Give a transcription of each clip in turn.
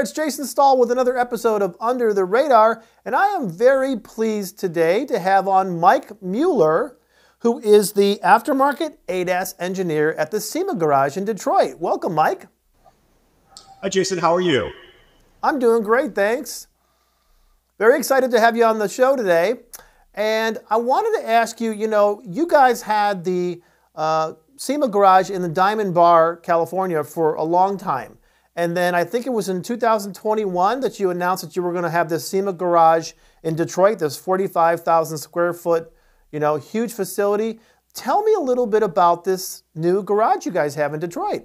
there, it's Jason Stahl with another episode of Under the Radar, and I am very pleased today to have on Mike Mueller, who is the aftermarket ADAS engineer at the SEMA garage in Detroit. Welcome, Mike. Hi, Jason. How are you? I'm doing great, thanks. Very excited to have you on the show today. And I wanted to ask you, you guys had the SEMA garage in the Diamond Bar, California for a long time. And then I think it was in 2021 that you announced that you were going to have this SEMA garage in Detroit, this 45,000 square foot, huge facility. Tell me a little bit about this new garage you guys have in Detroit.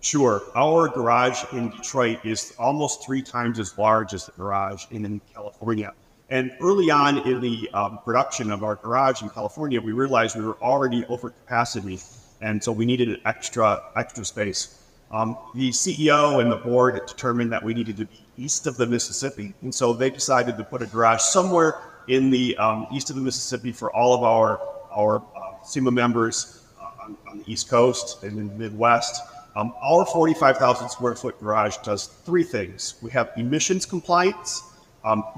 Sure. Our garage in Detroit is almost 3 times as large as the garage in California. And early on in the production of our garage in California, we realized we were already over capacity. And so we needed extra space. The CEO and the board determined that we needed to be east of the Mississippi. And so they decided to put a garage somewhere in the east of the Mississippi for all of our SEMA members on the East Coast and in the Midwest. Our 45,000 square foot garage does 3 things. We have emissions compliance.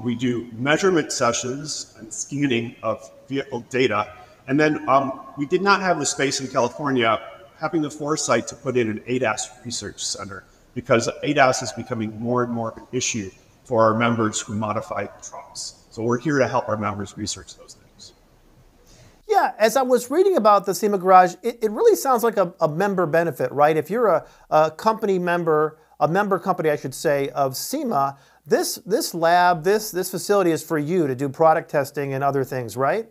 We do measurement sessions and scanning of vehicle data. And then we did not have the space in California, having the foresight to put in an ADAS research center, because ADAS is becoming more and more an issue for our members who modify trucks. So we're here to help our members research those things. Yeah, as I was reading about the SEMA garage, it really sounds like a member benefit, right? If you're a company member, a member company, I should say, of SEMA, this lab, this facility is for you to do product testing and other things, right?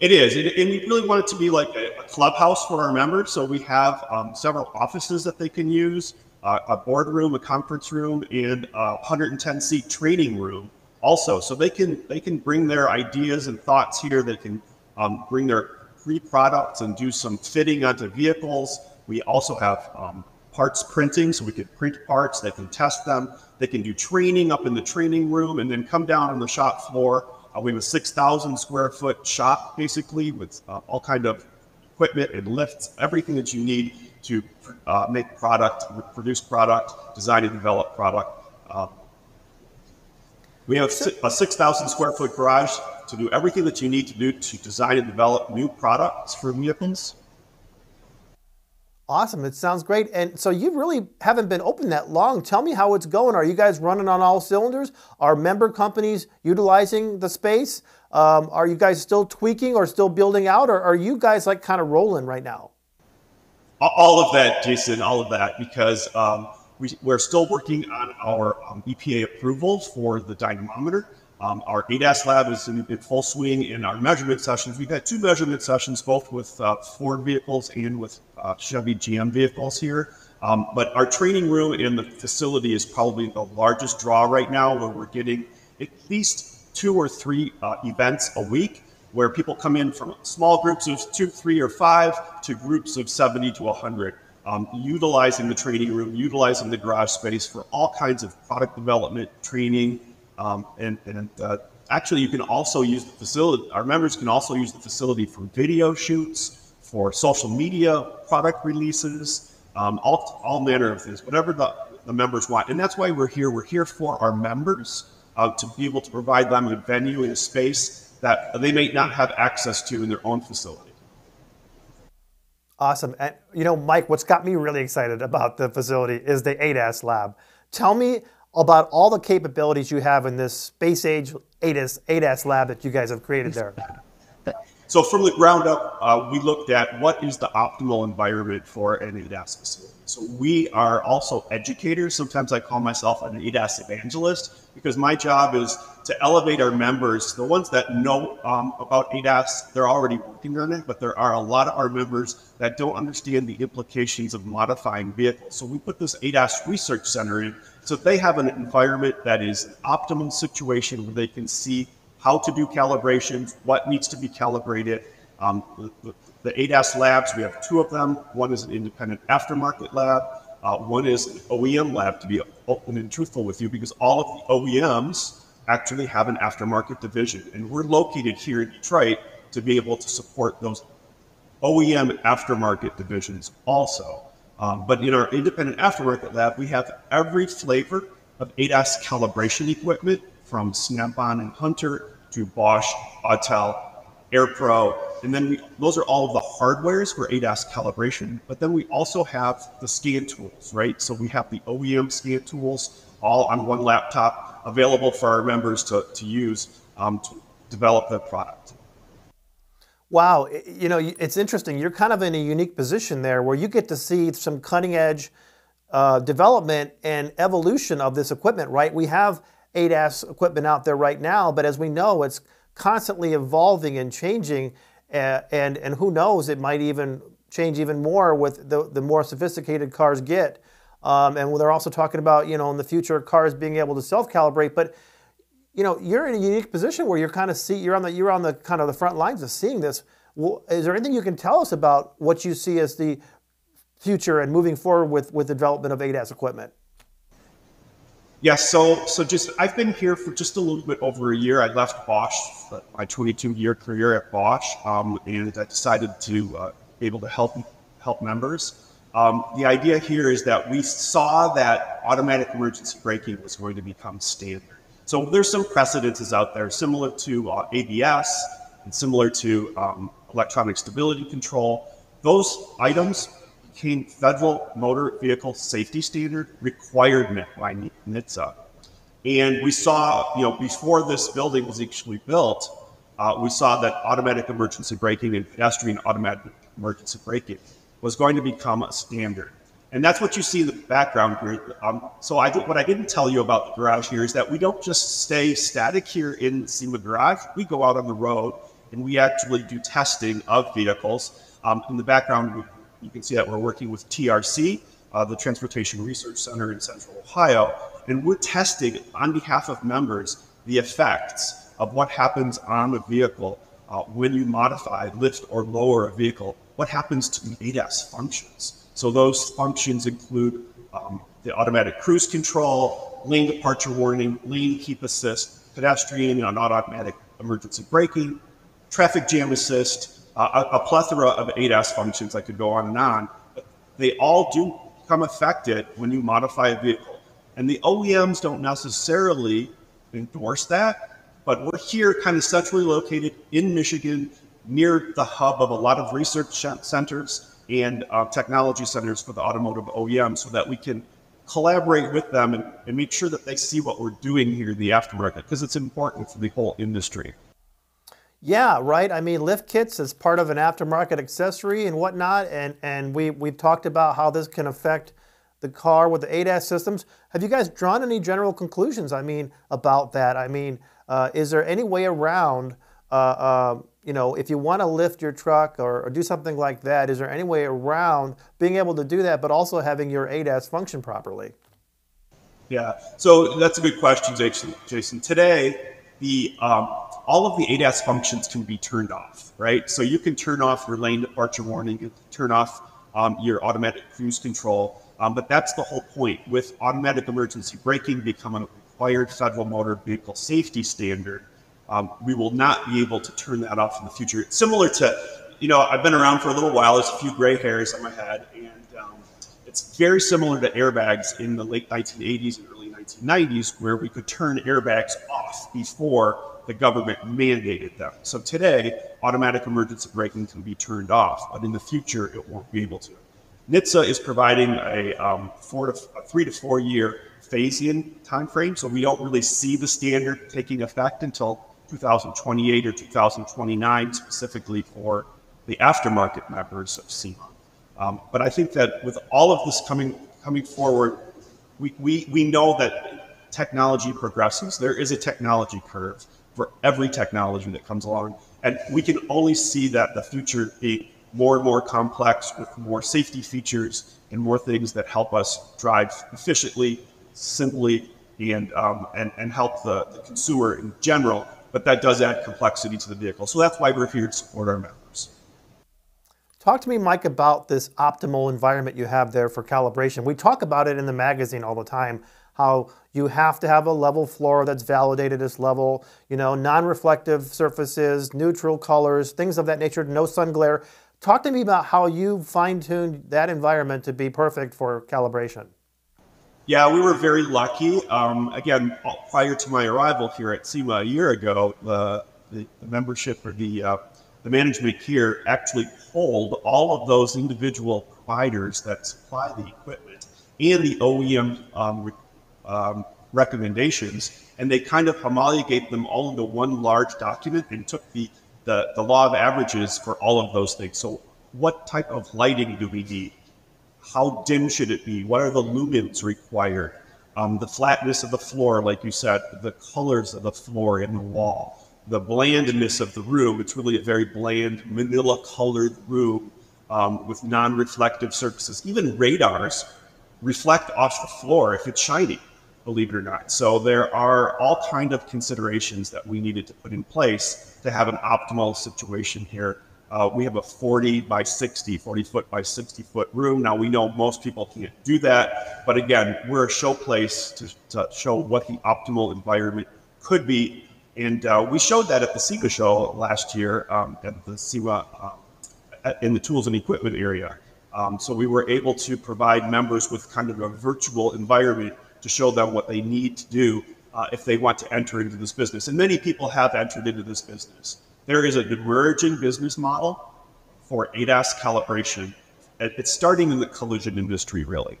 It is, and we really want it to be like a clubhouse for our members. So we have several offices that they can use, a boardroom, a conference room, and a 110-seat training room also. So they can bring their ideas and thoughts here. They can bring their free products and do some fitting onto vehicles. We also have parts printing, so we can print parts. They can test them. They can do training up in the training room and then come down on the shop floor. We have a 6,000 square foot shop, basically, with all kind of equipment and lifts, everything that you need to make product, produce product, design and develop product. We have a 6,000 square foot garage to do everything that you need to do to design and develop new products for vehicles. Awesome. It sounds great. And so you really haven't been open that long. Tell me how it's going. Are you guys running on all cylinders? Are member companies utilizing the space? Are you guys still tweaking or still building out? Or are you guys like kind of rolling right now? All of that, Jason, all of that, because we're still working on our EPA approval for the dynamometer. Our ADAS lab is in full swing in our measurement sessions. We've had 2 measurement sessions, both with Ford vehicles and with Chevy GM vehicles here. But our training room in the facility is probably the largest draw right now, where we're getting at least 2 or 3 events a week, where people come in from small groups of 2, 3, or 5 to groups of 70 to 100, utilizing the training room, utilizing the garage space for all kinds of product development, training, actually, you can also use the facility. Our members can also use the facility for video shoots, for social media, product releases, all manner of things, whatever the members want. And that's why we're here. We're here for our members to be able to provide them a venue and a space that they may not have access to in their own facility. Awesome. And, Mike, what's got me really excited about the facility is the ADAS lab. Tell me about all the capabilities you have in this space age ADAS lab that you guys have created there. So from the ground up, we looked at what is the optimal environment for an ADAS facility. So we are also educators. Sometimes I call myself an ADAS evangelist, because my job is to elevate our members, the ones that know about ADAS. They're already working on it, but there are a lot of our members that don't understand the implications of modifying vehicles. So we put this ADAS research center in, so they have an environment that is an optimum situation where they can see how to do calibrations, what needs to be calibrated. The ADAS labs, we have 2 of them. One is an independent aftermarket lab. One is an OEM lab, to be open and truthful with you, because all of the OEMs actually have an aftermarket division. And we're located here in Detroit to be able to support those OEM aftermarket divisions also. But in our independent aftermarket lab, we have every flavor of ADAS calibration equipment from Snap-on and Hunter to Bosch, Autel, AirPro, and then those are all of the hardwares for ADAS calibration, but then we also have the scan tools, right? So we have the OEM scan tools all on one laptop available for our members to use to develop the product. Wow, you know, it's interesting. You're kind of in a unique position there where you get to see some cutting edge development and evolution of this equipment, right? We have ADAS equipment out there right now, but as we know, it's constantly evolving and changing, and who knows, it might even change even more with the more sophisticated cars get. And they're also talking about, you know, in the future cars being able to self-calibrate. But you know, you're in a unique position where you're kind of you're on the kind of the front lines of seeing this. Well, is there anything you can tell us about what you see as the future and moving forward with the development of ADAS equipment? Yes, so just I've been here for just a little bit over a year. I left Bosch, my 22-year career at Bosch, and I decided to be able to help members. The idea here is that we saw that automatic emergency braking was going to become standard. So there's some precedences out there similar to ABS and similar to electronic stability control. Those items became Federal Motor Vehicle Safety Standard required by NHTSA. And we saw, you know, before this building was actually built, we saw that automatic emergency braking and pedestrian automatic emergency braking was going to become a standard. And that's what you see in the background here. What I didn't tell you about the garage here is that we don't just stay static here in the SEMA garage. We go out on the road and we actually do testing of vehicles. In the background, you can see that we're working with TRC, the Transportation Research Center in Central Ohio, and we're testing on behalf of members the effects of what happens on a vehicle when you modify, lift, or lower a vehicle. What happens to the ADAS functions? So those functions include the automatic cruise control, lane departure warning, lane keep assist, pedestrian and automatic emergency braking, traffic jam assist, a plethora of ADAS functions that could go on and on. But they all do become affected when you modify a vehicle. And the OEMs don't necessarily endorse that, but we're here kind of centrally located in Michigan, near the hub of a lot of research centers and technology centers for the automotive OEM, so that we can collaborate with them and make sure that they see what we're doing here in the aftermarket, because it's important for the whole industry. Yeah, right. I mean, lift kits is part of an aftermarket accessory and whatnot, and we've talked about how this can affect the car with the ADAS systems. Have you guys drawn any general conclusions, I mean, about that? I mean, is there any way around you know, if you want to lift your truck or do something like that, is there any way around being able to do that, but also having your ADAS function properly? Yeah, so that's a good question, Jason. Today, all of the ADAS functions can be turned off, right? So you can turn off your lane departure warning, you can turn off your automatic cruise control, but that's the whole point. With automatic emergency braking becoming a required Federal Motor Vehicle Safety Standard, we will not be able to turn that off in the future. It's similar to, you know, I've been around for a little while. There's a few gray hairs on my head, and it's very similar to airbags in the late 1980s and early 1990s, where we could turn airbags off before the government mandated them. So today, automatic emergency braking can be turned off, but in the future, it won't be able to. NHTSA is providing a 3 to 4 year phase-in time frame, so we don't really see the standard taking effect until 2028 or 2029, specifically for the aftermarket members of SEMA. But I think that with all of this coming forward, we know that technology progresses. There is a technology curve for every technology that comes along, and we can only see that the future be more and more complex with more safety features and more things that help us drive efficiently, simply, and help the consumer in general. But that does add complexity to the vehicle. So that's why we're here to support our members. Talk to me, Mike, about this optimal environment you have there for calibration. We talk about it in the magazine all the time, how you have to have a level floor that's validated as level, you know, non-reflective surfaces, neutral colors, things of that nature, no sun glare. Talk to me about how you fine-tuned that environment to be perfect for calibration. Yeah, we were very lucky. Again, prior to my arrival here at SEMA a year ago, the membership or the management here actually polled all of those individual providers that supply the equipment and the OEM recommendations, and they kind of homologate them all into one large document and took the law of averages for all of those things. So what type of lighting do we need? How dim should it be? What are the lumens required? The flatness of the floor, like you said, the colors of the floor and the wall, the blandness of the room. It's really a very bland, manila-colored room with non-reflective surfaces. Even radars reflect off the floor if it's shiny, believe it or not. So there are all kinds of considerations that we needed to put in place to have an optimal situation here. We have a 40 foot by 60 foot room. Now we know most people can't do that, but again, we're a showplace to show what the optimal environment could be. And we showed that at the SEMA show last year at the SEMA in the tools and equipment area. So we were able to provide members with kind of a virtual environment to show them what they need to do if they want to enter into this business. And many people have entered into this business. There is an emerging business model for ADAS calibration. It's starting in the collision industry, really.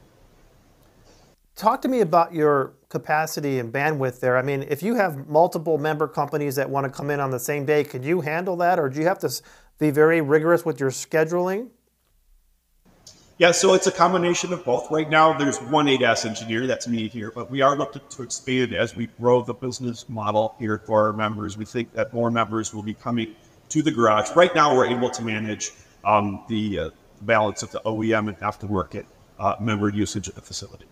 Talk to me about your capacity and bandwidth there. I mean, if you have multiple member companies that want to come in on the same day, could you handle that? Or do you have to be very rigorous with your scheduling? Yeah, so it's a combination of both. Right now, there's one ADAS engineer, that's me here, but we are looking to expand as we grow the business model here for our members. We think that more members will be coming to the garage. Right now, we're able to manage the balance of the OEM and aftermarket member usage at the facility.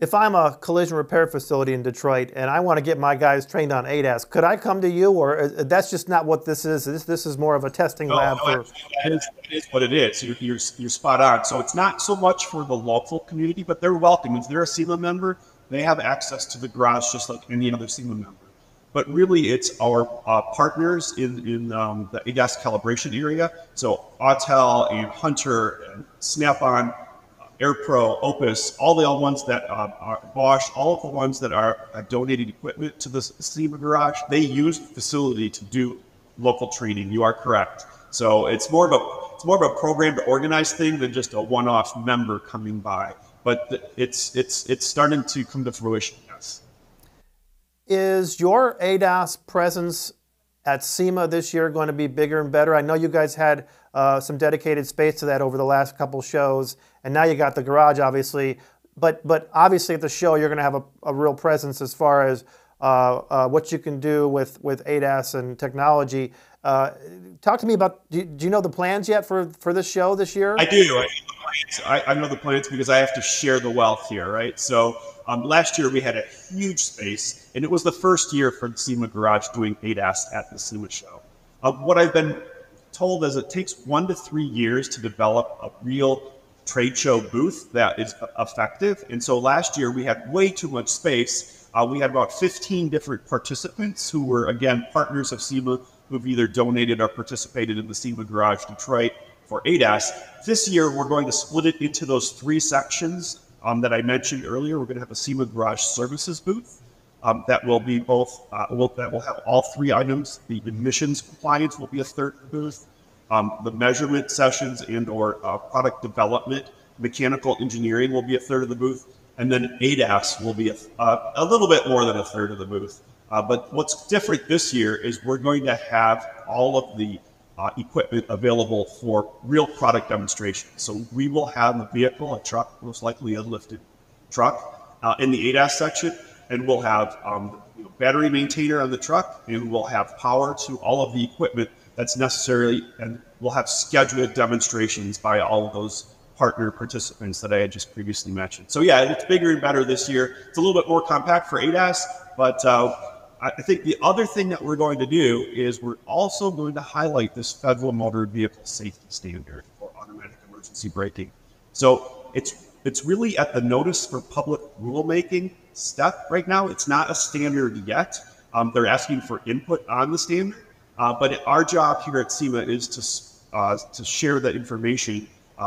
If I'm a collision repair facility in Detroit and I want to get my guys trained on ADAS, could I come to you, or that's just not what this is? This is more of a testing lab. No, it is what it is. You're spot on. So it's not so much for the local community, but they're welcome. If they're a SEMA member, they have access to the garage just like any other SEMA member. But really, it's our partners in the ADAS calibration area. So Autel and Hunter and Snap-on, AirPro, Opus, all the ones that are Bosch, all of the ones that are donated equipment to the SEMA garage, they use the facility to do local training. You are correct. So it's more of a program to organize thing than just a one-off member coming by. But it's starting to come to fruition. Yes. Is your ADAS presence at SEMA this year going to be bigger and better? I know you guys had some dedicated space to that over the last couple shows, and now you got the garage, obviously. But obviously at the show, you're going to have a real presence as far as what you can do with ADAS and technology. Talk to me about, do you know the plans yet for this show this year? I do. I know the plans because I have to share the wealth here, right? So last year we had a huge space, and it was the first year for the SEMA Garage doing ADAS at the SEMA show. What I've been told is it takes 1 to 3 years to develop a real trade show booth that is effective. And so last year we had way too much space. We had about 15 different participants who were, again, partners of SEMA who've either donated or participated in the SEMA Garage Detroit for ADAS. This year, we're going to split it into those 3 sections that I mentioned earlier. We're going to have a SEMA Garage Services booth that will be both, that will have all 3 items. The emissions compliance will be a 3rd booth. The measurement sessions and or product development, mechanical engineering will be a 3rd of the booth, and then ADAS will be a little bit more than a 3rd of the booth. But what's different this year is we're going to have all of the equipment available for real product demonstrations. So we will have a vehicle, a truck, most likely a lifted truck, in the ADAS section, and we'll have battery maintainer on the truck, and we'll have power to all of the equipment that's necessary, and we'll have scheduled demonstrations by all of those partner participants that I had just previously mentioned. So yeah, it's bigger and better this year. It's a little bit more compact for ADAS, but I think the other thing that we're going to do is we're also going to highlight this federal motor vehicle safety standard for automatic emergency braking. So it's really at the notice for public rulemaking step right now. It's not a standard yet. They're asking for input on the standard. But our job here at SEMA is to share that information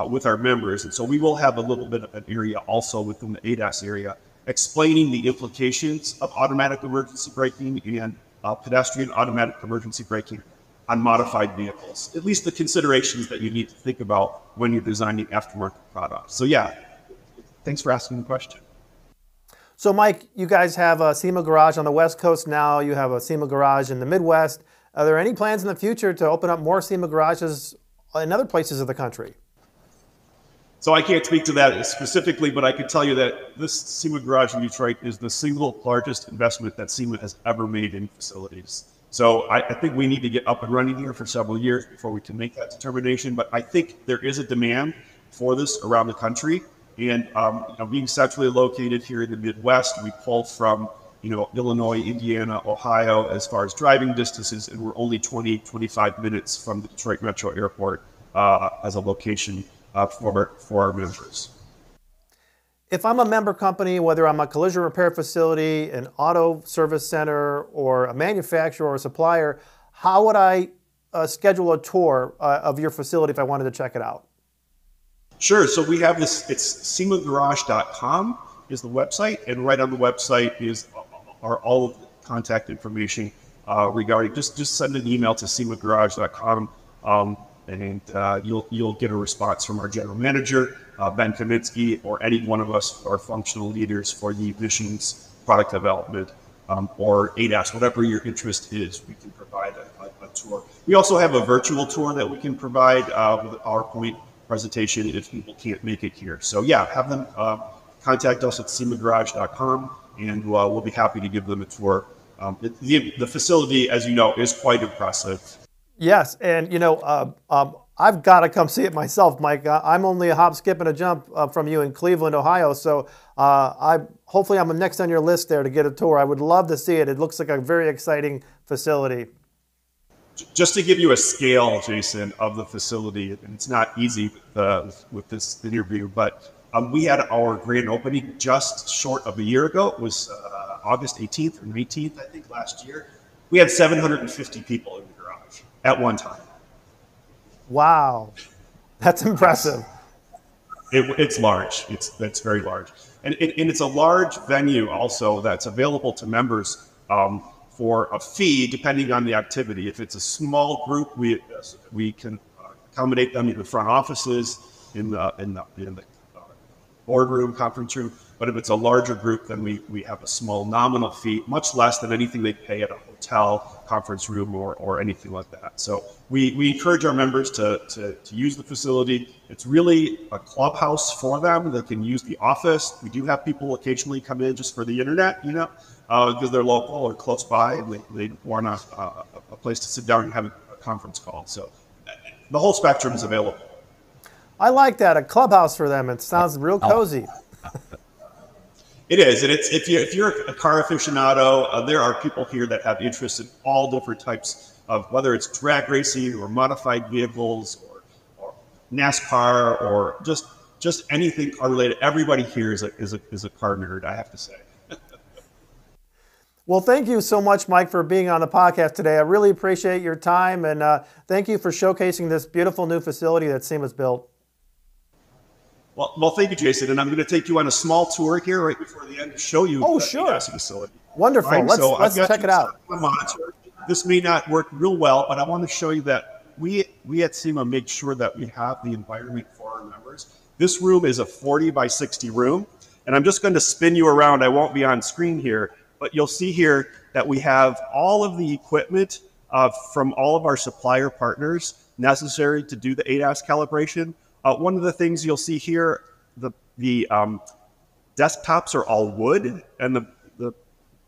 with our members. And so we will have a little bit of an area also within the ADAS area explaining the implications of automatic emergency braking and pedestrian automatic emergency braking on modified vehicles, at least the considerations that you need to think about when you're designing aftermarket products. So yeah, thanks for asking the question. So Mike, you guys have a SEMA garage on the West Coast now, you have a SEMA garage in the Midwest. Are there any plans in the future to open up more SEMA garages in other places of the country? So I can't speak to that specifically, but I can tell you that this SEMA garage in Detroit is the single largest investment that SEMA has ever made in facilities. So I think we need to get up and running here for several years before we can make that determination. But I think there is a demand for this around the country. And you know, being centrally located here in the Midwest, we pull from Illinois, Indiana, Ohio, as far as driving distances, and we're only 20, 25 minutes from the Detroit Metro Airport as a location for our members. If I'm a member company, whether I'm a collision repair facility, an auto service center, or a manufacturer or a supplier, how would I schedule a tour of your facility if I wanted to check it out? Sure, so we have this, it's semagarage.com is the website, and right on the website are all of the contact information regarding, just send an email to semagarage.com and you'll get a response from our general manager, Ben Kaminsky, or any one of us our functional leaders for the emissions product development or ADAS, whatever your interest is, we can provide a tour. We also have a virtual tour that we can provide with our PowerPoint presentation if people can't make it here. So yeah, have them contact us at semagarage.com and we'll be happy to give them a tour. The facility, as you know, is quite impressive. Yes, and you know, I've got to come see it myself, Mike. I'm only a hop, skip, and a jump from you in Cleveland, Ohio, so hopefully I'm next on your list there to get a tour. I would love to see it. It looks like a very exciting facility. Just to give you a scale, Jason, of the facility, and it's not easy with this interview, but we had our grand opening just short of a year ago. It was August 18th or 19th, I think, last year. We had 750 people in the garage at one time. Wow, that's impressive. It's large. It's very large, and it's a large venue also that's available to members for a fee depending on the activity. If it's a small group, we can accommodate them in the front offices, in the boardroom, conference room. But if it's a larger group, then we have a small nominal fee, much less than anything they pay at a hotel, conference room, or anything like that. So we encourage our members to use the facility. It's really a clubhouse for them. They can use the office. We do have people occasionally come in just for the internet, because they're local or close by, and they want a place to sit down and have a conference call. So the whole spectrum is available. I like that, a clubhouse for them. It sounds real cozy. It is, and it's if you're a car aficionado, there are people here that have interests in all different types of, whether it's drag racing or modified vehicles or NASCAR or just anything car related. Everybody here is a car nerd, I have to say. Well, thank you so much, Mike, for being on the podcast today. I really appreciate your time, and thank you for showcasing this beautiful new facility that SEMA's built. Well, thank you, Jason, and I'm going to take you on a small tour here right before the end to show you the ADAS facility. Wonderful. Right? Let's check it out. This may not work real well, but I want to show you that we at SEMA make sure that we have the environment for our members. This room is a 40 by 60 room, and I'm just going to spin you around. I won't be on screen here, but you'll see here that we have all of the equipment from all of our supplier partners necessary to do the ADAS calibration. One of the things you'll see here, the desktops are all wood, and the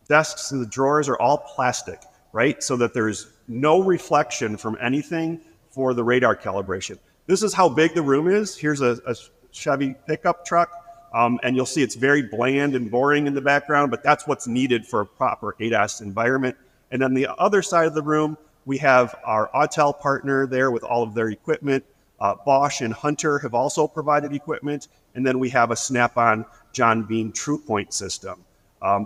desks and the drawers are all plastic, right? So that there's no reflection from anything for the radar calibration. This is how big the room is. Here's a Chevy pickup truck, and you'll see it's very bland and boring in the background, but that's what's needed for a proper ADAS environment. And on the other side of the room, we have our Autel partner there with all of their equipment. Bosch and Hunter have also provided equipment, and then we have a Snap-on John Bean TruePoint system.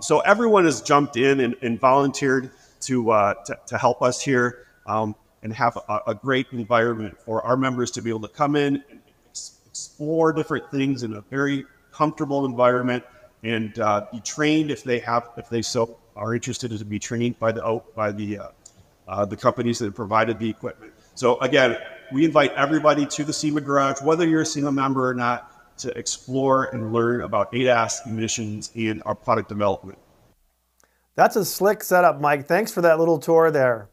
So everyone has jumped in and volunteered to help us here. and have a great environment for our members to be able to come in and explore different things in a very comfortable environment, and be trained if they so are interested, to be trained by the companies that have provided the equipment. So again, we invite everybody to the SEMA garage, whether you're a SEMA member or not, to explore and learn about ADAS, emissions, and our product development. That's a slick setup, Mike. Thanks for that little tour there.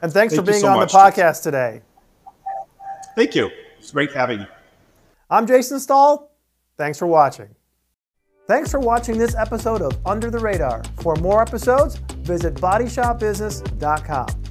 And thanks for being on the podcast today. Thank you. It's great having you. I'm Jason Stahl. Thanks for watching. Thanks for watching this episode of Under the Radar. For more episodes, visit bodyshopbusiness.com.